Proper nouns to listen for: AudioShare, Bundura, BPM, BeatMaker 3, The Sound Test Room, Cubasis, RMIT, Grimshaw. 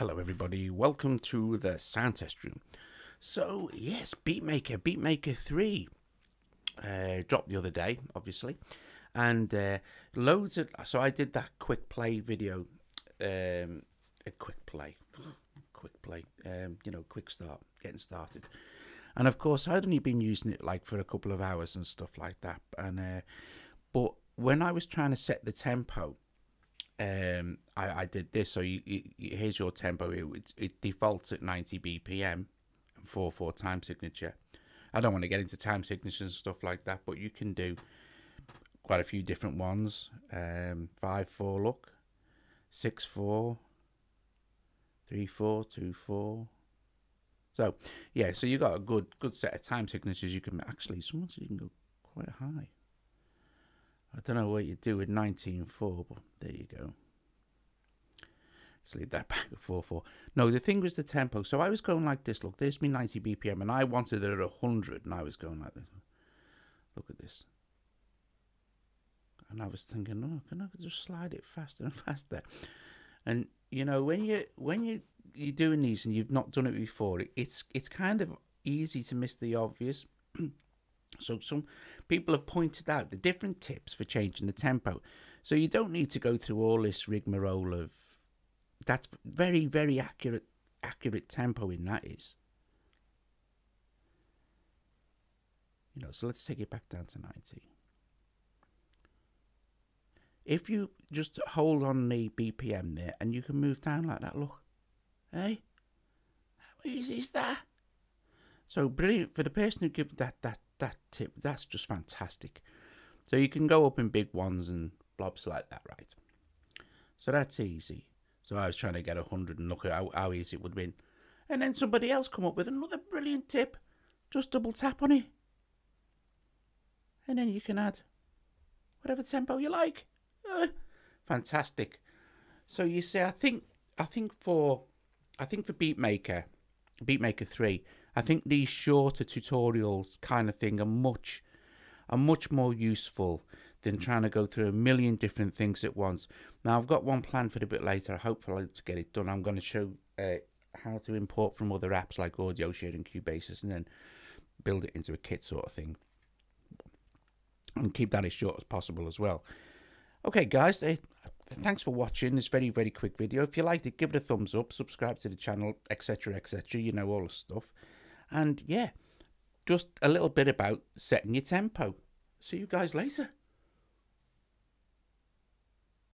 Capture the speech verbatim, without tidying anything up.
Hello everybody, welcome to the sound test room. So yes, BeatMaker, BeatMaker three uh, dropped the other day, obviously, and uh, loads of, so I did that quick play video, um, a quick play, quick play, um, you know, quick start, getting started. And of course I'd only been using it like for a couple of hours and stuff like that. And uh, but when I was trying to set the tempo, Um, I, I did this, so you, you, here's your tempo. It, it defaults at ninety B P M and four four time signature. I don't want to get into time signatures and stuff like that, but you can do quite a few different ones. Um, five four look, six four, three four, two four. So yeah, so you got a good good set of time signatures. You can actually, sometimes you can go quite high. I don't know what you do with nineteen four, but there you go. Let's leave that back at four four. No, the thing was the tempo. So I was going like this. Look, there's me ninety B P M, and I wanted it at one hundred, and I was going like this. Look at this. And I was thinking, oh, can I just slide it faster and faster? And you know, when you when you you're doing these and you've not done it before, it, it's it's kind of easy to miss the obvious. So some people have pointed out the different tips for changing the tempo. So you don't need to go through all this rigmarole of, that's very, very accurate, accurate tempo in that is. You know, so let's take it back down to ninety. If you just hold on the B P M there and you can move down like that, look. Hey, how easy is that? So brilliant for the person who gave that that that tip. That's just fantastic. So you can go up in big ones and blobs like that, right? So that's easy. So I was trying to get a hundred, and look at how, how easy it would have been. And then somebody else come up with another brilliant tip. Just double tap on it, and then you can add whatever tempo you like. Uh, fantastic. So you see, I think I think for I think for BeatMaker, BeatMaker three. I think these shorter tutorials kind of thing are much, are much more useful than trying to go through a million different things at once. Now I've got one planned for a bit later. Hopefully to get it done, I'm going to show uh, how to import from other apps like AudioShare and Cubasis, and then build it into a kit sort of thing, and keep that as short as possible as well. Okay, guys. It, Thanks for watching this very, very quick video. If you liked it, give it a thumbs up, subscribe to the channel, et cetera, et cetera. You know, all the stuff. And yeah, just a little bit about setting your tempo. See you guys later.